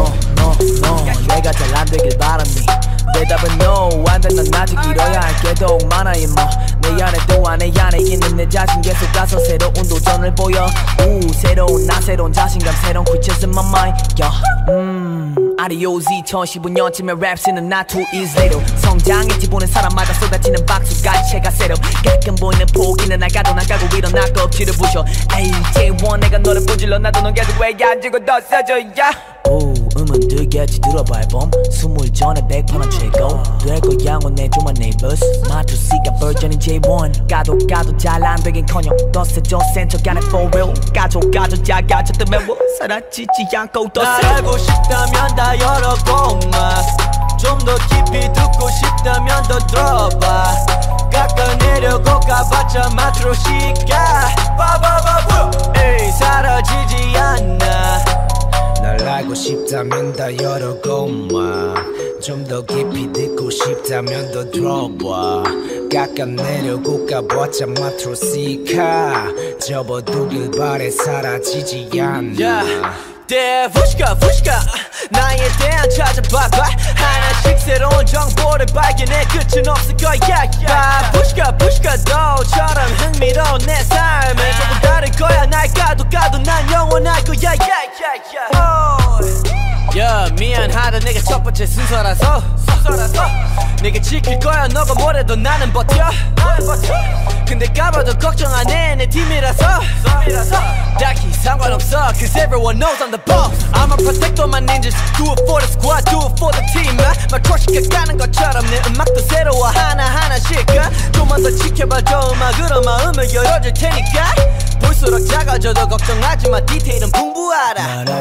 no 얘가 잘안되길 바랐니 대답은 no 안된단 아직 이뤄야 할게 더욱 많아 임마 내 안에 또 안에 안에 있는 내 자신 계속 가서 새로운 도전을 보여 우 새로운 나 새로운 자신감 새로운 creatures in my mind yeah. 아리오지 2015년쯤에 랩씬은 not too easy later 성장했지 보는 사람마다 쏟아지는 박수까지 제가 셋업 가끔 보이는 포기는 나가도 나가고 일어나 껍질을 부셔 에이 J1 내가 너를 부질러 나도 넌 계속 왜 앉고 더 써줘야 오 음은 들겠지 들어봐 앨범 스물 전에 100% 최고 될 거야 오늘 조만 네이버스 마투씨가 버전인 J1 까도 잘 안되긴커녕 더 세져 센 척 안해 for real 가져 작아져 뜨매워 사라지지 않고 더 세워 나가고 싶다면 다 열어보마 좀 더 깊이 듣고 싶다면 더 들어봐 깎아내려고 가봤자 마트로시가 빠바바부 에이 사라지지 않아 날 알고 싶다면 다 열어보마 좀 더 깊이 듣고 싶다면 더 들어봐 깎아내려고 가봤자 마트로시가 접어두길 바래 사라지지 않아 yeah. 대부시가 부시가 나에 대한 찾아봐봐 하나씩 새로운 정보를 발견해 끝은 없을 거야 부시가 부시가 너처럼 흥미로운 내 삶은 조금 다를 거야 날 가도 난 영원할 거야 yeah, 미안하다 내가 첫 번째 순서라서 내가 지킬 거야 너가 뭐래도 나는 버텨 근데 까봐도 걱정 안 해 내 팀이라서 딱히 상관없어 Cause everyone knows I'm the boss I'm a protector my ninjas Do it for the squad Do it for the team My crush가 까는 것처럼 내 음악도 새로워 하나하나씩 좀만 더 지켜봐 저 음악으로 마음을 열어줄 테니까 볼수록 작아져도 걱정하지마 디테일은 풍부하라 날